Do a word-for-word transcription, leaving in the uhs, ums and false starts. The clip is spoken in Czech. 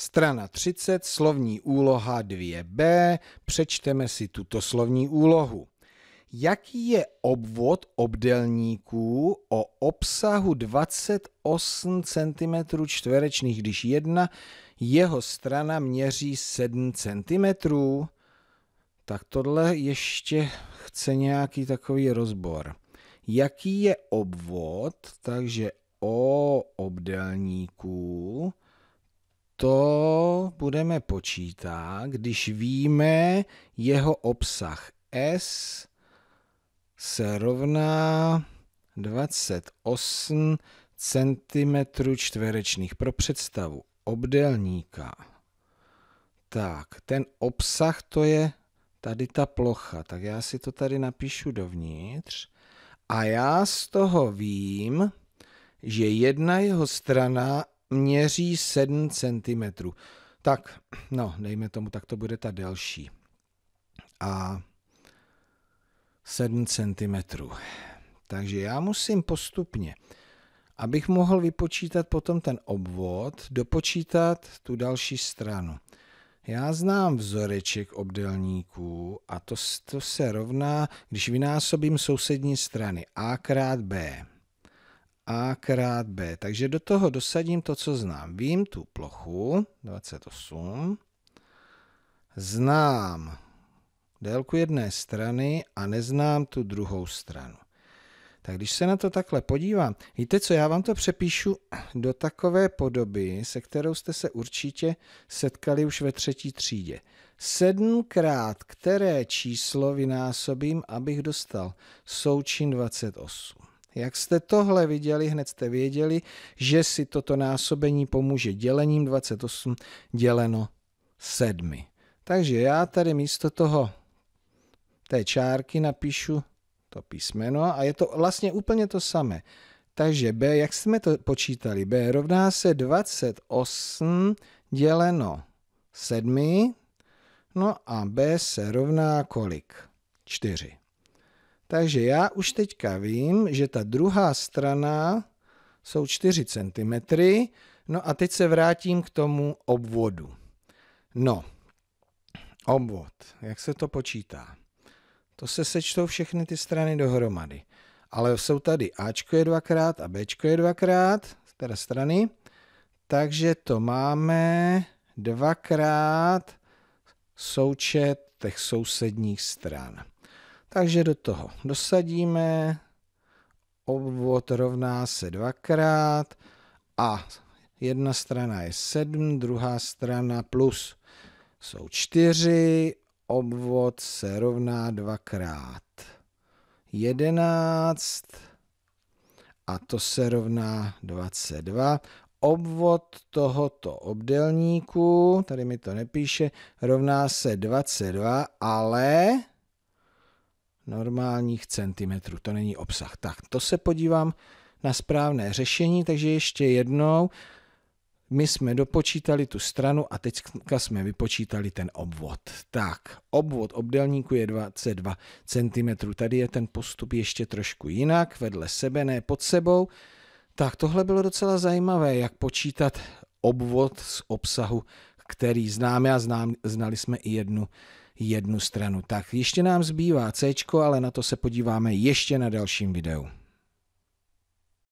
Strana třicet, slovní úloha dvě bé, přečteme si tuto slovní úlohu. Jaký je obvod obdélníků o obsahu dvacet osm centimetrů čtverečných, když jedna jeho strana měří sedm centimetrů? Tak tohle ještě chce nějaký takový rozbor. Jaký je obvod, takže o obdélníků, to budeme počítat, když víme jeho obsah. S se rovná dvacet osm centimetrů čtverečných pro představu obdélníka. Tak, ten obsah, to je tady ta plocha, tak já si to tady napíšu dovnitř a já z toho vím, že jedna jeho strana měří sedm centimetrů. Tak, no, dejme tomu, tak to bude ta delší. A sedm centimetrů. Takže já musím postupně, abych mohl vypočítat potom ten obvod, dopočítat tu další stranu. Já znám vzoreček obdélníků a to, to se rovná, když vynásobím sousední strany A krát B. A krát B. Takže do toho dosadím to, co znám. Vím tu plochu dvacet osm, znám délku jedné strany a neznám tu druhou stranu. Tak když se na to takhle podívám, víte co, já vám to přepíšu do takové podoby, se kterou jste se určitě setkali už ve třetí třídě. Sedmkrát které číslo vynásobím, abych dostal součin dvacet osm. Jak jste tohle viděli, hned jste věděli, že si toto násobení pomůže dělením dvacet osm děleno sedmi. Takže já tady místo toho té čárky napíšu to písmeno a je to vlastně úplně to samé. Takže B, jak jsme to počítali, B rovná se dvacet osm děleno sedmi, no a B se rovná kolik? čtyři. Takže já už teďka vím, že ta druhá strana jsou čtyři centimetry, no a teď se vrátím k tomu obvodu. No, obvod, jak se to počítá? To se sečtou všechny ty strany dohromady. Ale jsou tady Ačko je dvakrát a Bčko je dvakrát, teda strany, takže to máme dvakrát součet těch sousedních stran. Takže do toho dosadíme, obvod rovná se dvakrát a jedna strana je sedm, druhá strana plus jsou čtyři, obvod se rovná dvakrát jedenáct a to se rovná dvacet dva. Obvod tohoto obdélníku, tady mi to nepíše, rovná se dvacet dva, ale normálních centimetrů, to není obsah. Tak, to se podívám na správné řešení, takže ještě jednou. My jsme dopočítali tu stranu a teďka jsme vypočítali ten obvod. Tak, obvod obdélníku je dvacet dva centimetrů. Tady je ten postup ještě trošku jinak, vedle sebe, ne pod sebou. Tak, tohle bylo docela zajímavé, jak počítat obvod z obsahu, který známe a znám, znali jsme i jednu, jednu stranu. Tak, ještě nám zbývá C, ale na to se podíváme ještě na dalším videu.